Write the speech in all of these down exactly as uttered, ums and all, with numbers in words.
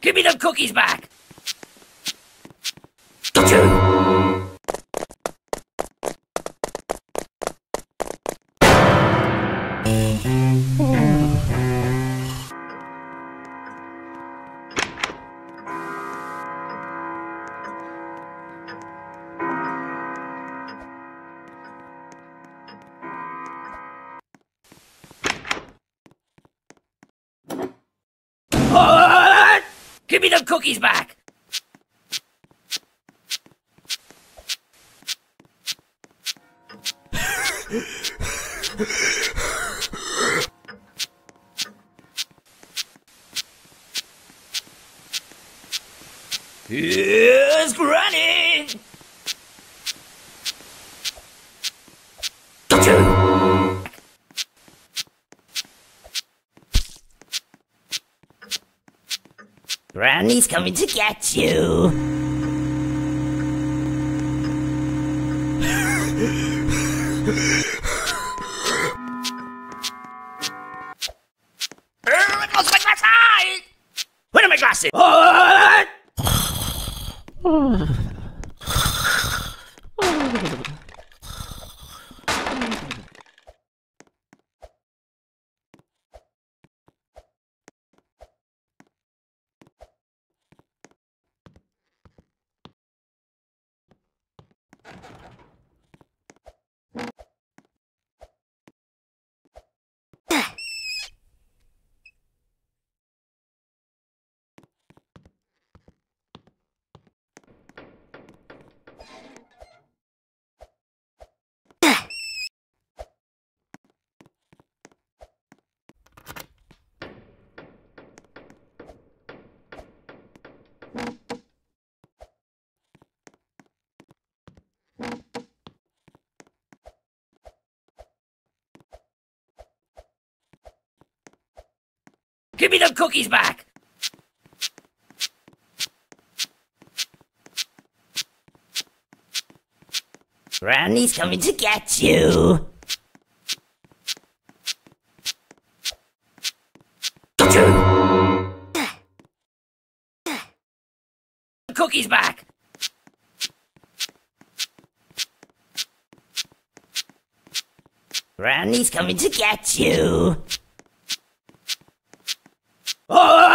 Give me them cookies back! Got you! Give me them cookies back! Here's Granny! Got you! Granny's coming to get you! Oh, it looks like my side! Where are my glasses? Oh! Give me them cookies back! Granny's coming to get you! Got you! Cookies back! Granny's coming to get you! Oh!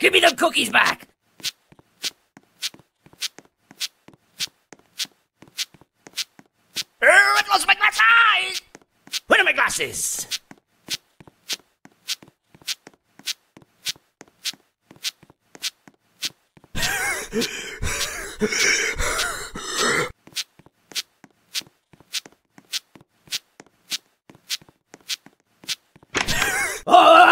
Give me them cookies back! Oh, it looks like my eyes! Where are my glasses? Oh!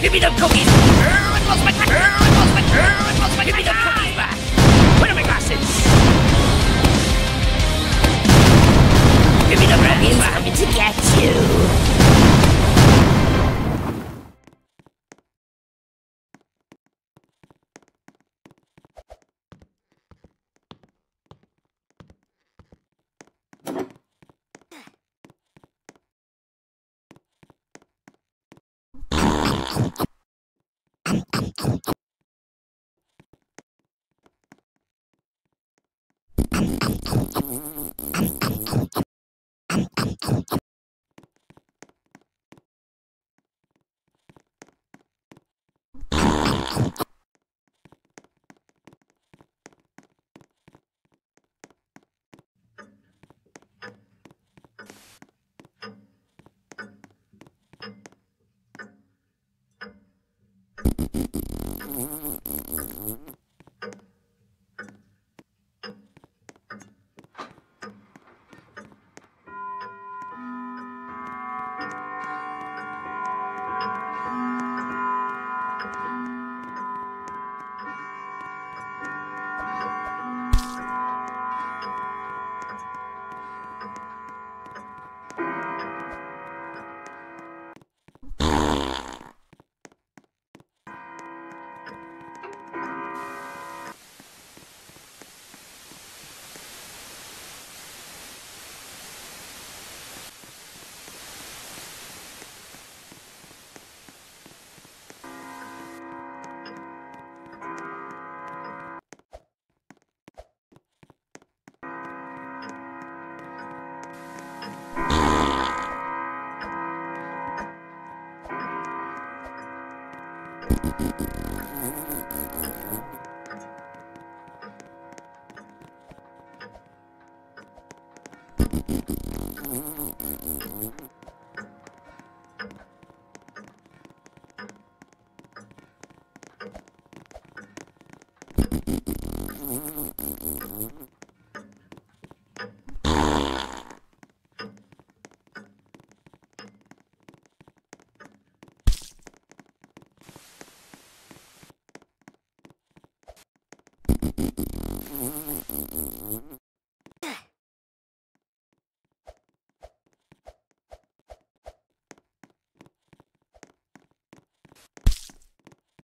Give me the cookies! It was my time! It was my Give me the cookies back! Where are my glasses? Give me the cookies back! I'm coming to get you! Mm-hmm.